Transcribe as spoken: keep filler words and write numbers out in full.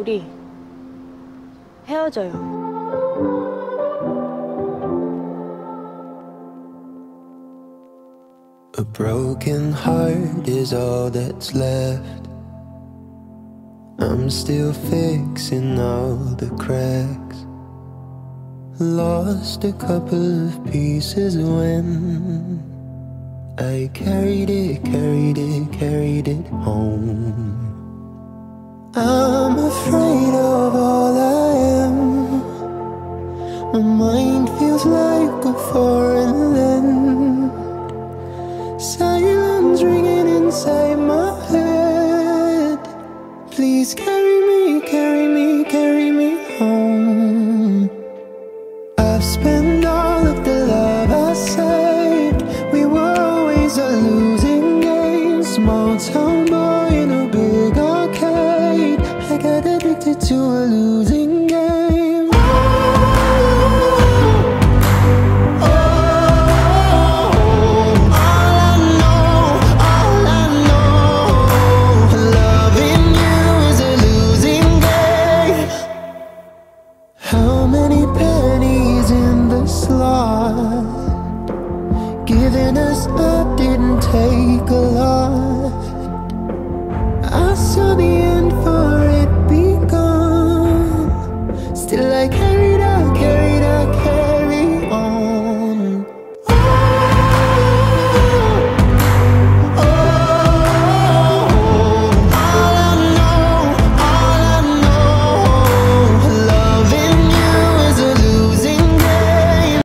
우리 헤어져요. A broken heart is all that's left. I'm still fixing all the cracks. Lost a couple of pieces when I carried it, carried it, carried it home. I'm afraid of all I am. My mind feels like a foreign land. Silence ringing inside my head. Please carry me, carry me, carry me home. I've spent all of the love I saved. We were always a losing game. Small town boy in a big arcade. I got addicted to a losing game. Oh, oh, oh. All I know, all I know, loving you is a losing game. How many pennies in the slot, giving us up